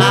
no